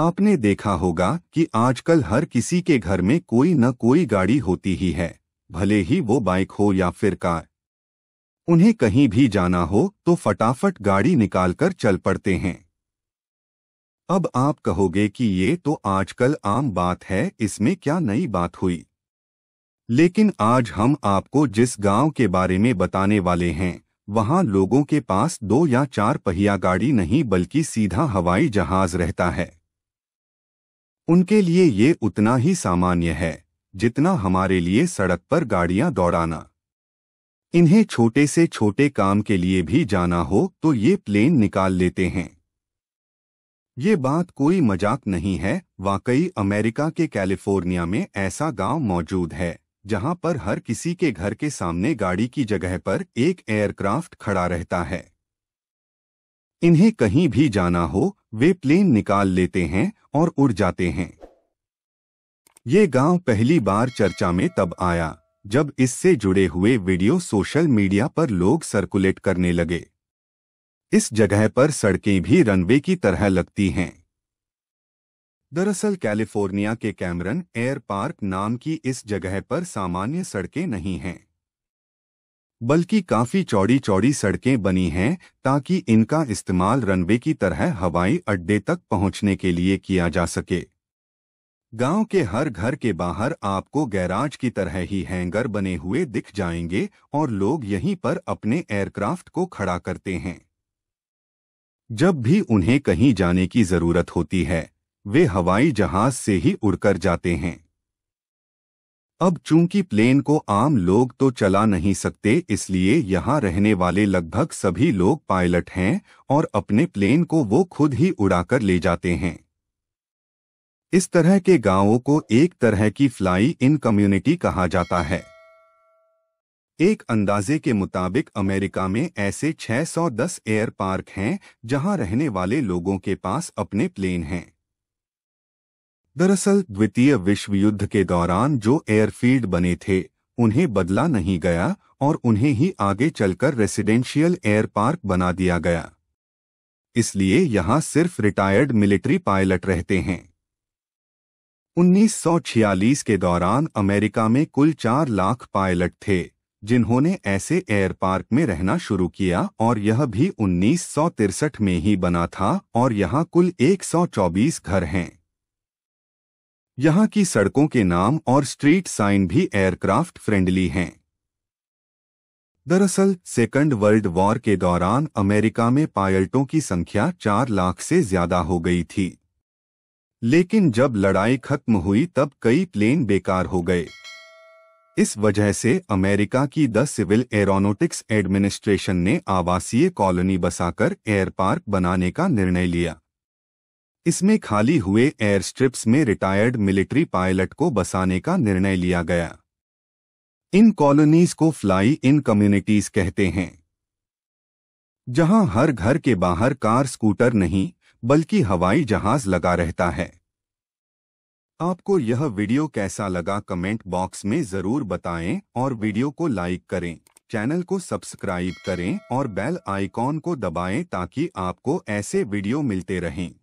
आपने देखा होगा कि आजकल हर किसी के घर में कोई न कोई गाड़ी होती ही है, भले ही वो बाइक हो या फिर कार। उन्हें कहीं भी जाना हो तो फटाफट गाड़ी निकालकर चल पड़ते हैं। अब आप कहोगे कि ये तो आजकल आम बात है, इसमें क्या नई बात हुई। लेकिन आज हम आपको जिस गांव के बारे में बताने वाले हैं, वहां लोगों के पास 2 या 4 पहिया गाड़ी नहीं बल्कि सीधा हवाई जहाज रहता है। उनके लिए ये उतना ही सामान्य है जितना हमारे लिए सड़क पर गाड़ियां दौड़ाना। इन्हें छोटे से छोटे काम के लिए भी जाना हो तो ये प्लेन निकाल लेते हैं। ये बात कोई मजाक नहीं है, वाकई अमेरिका के कैलिफोर्निया में ऐसा गांव मौजूद है जहां पर हर किसी के घर के सामने गाड़ी की जगह पर एक एयरक्राफ्ट खड़ा रहता है। इन्हें कहीं भी जाना हो वे प्लेन निकाल लेते हैं और उड़ जाते हैं। ये गांव पहली बार चर्चा में तब आया जब इससे जुड़े हुए वीडियो सोशल मीडिया पर लोग सर्कुलेट करने लगे। इस जगह पर सड़कें भी रनवे की तरह लगती हैं। दरअसल कैलिफोर्निया के कैमरन एयर पार्क नाम की इस जगह पर सामान्य सड़कें नहीं हैं, बल्कि काफ़ी चौड़ी चौड़ी सड़कें बनी हैं ताकि इनका इस्तेमाल रनवे की तरह हवाई अड्डे तक पहुंचने के लिए किया जा सके। गांव के हर घर के बाहर आपको गैराज की तरह ही हैंगर बने हुए दिख जाएंगे और लोग यहीं पर अपने एयरक्राफ्ट को खड़ा करते हैं। जब भी उन्हें कहीं जाने की ज़रूरत होती है वे हवाई जहाज से ही उड़कर जाते हैं। अब चूंकि प्लेन को आम लोग तो चला नहीं सकते, इसलिए यहाँ रहने वाले लगभग सभी लोग पायलट हैं और अपने प्लेन को वो खुद ही उड़ाकर ले जाते हैं। इस तरह के गांवों को एक तरह की फ्लाई इन कम्युनिटी कहा जाता है। एक अंदाजे के मुताबिक अमेरिका में ऐसे 610 एयर पार्क हैं जहां रहने वाले लोगों के पास अपने प्लेन हैं। दरअसल द्वितीय विश्व युद्ध के दौरान जो एयरफील्ड बने थे उन्हें बदला नहीं गया और उन्हें ही आगे चलकर रेसिडेंशियल एयर पार्क बना दिया गया, इसलिए यहां सिर्फ रिटायर्ड मिलिट्री पायलट रहते हैं। 1946 के दौरान अमेरिका में कुल 4 लाख पायलट थे जिन्होंने ऐसे एयर पार्क में रहना शुरू किया और यह भी 1963 में ही बना था और यहाँ कुल 124 घर हैं। यहाँ की सड़कों के नाम और स्ट्रीट साइन भी एयरक्राफ्ट फ्रेंडली हैं। दरअसल सेकंड वर्ल्ड वॉर के दौरान अमेरिका में पायलटों की संख्या 4 लाख से ज़्यादा हो गई थी, लेकिन जब लड़ाई खत्म हुई तब कई प्लेन बेकार हो गए। इस वजह से अमेरिका की द सिविल एरोनॉटिक्स एडमिनिस्ट्रेशन ने आवासीय कॉलोनी बसाकर एयर पार्क बनाने का निर्णय लिया। इसमें खाली हुए एयर स्ट्रिप्स में रिटायर्ड मिलिट्री पायलट को बसाने का निर्णय लिया गया। इन कॉलोनीज को फ्लाई इन कम्युनिटीज कहते हैं, जहां हर घर के बाहर कार स्कूटर नहीं बल्कि हवाई जहाज लगा रहता है। आपको यह वीडियो कैसा लगा कमेंट बॉक्स में ज़रूर बताएं और वीडियो को लाइक करें, चैनल को सब्सक्राइब करें और बेल आइकॉन को दबाएं ताकि आपको ऐसे वीडियो मिलते रहें।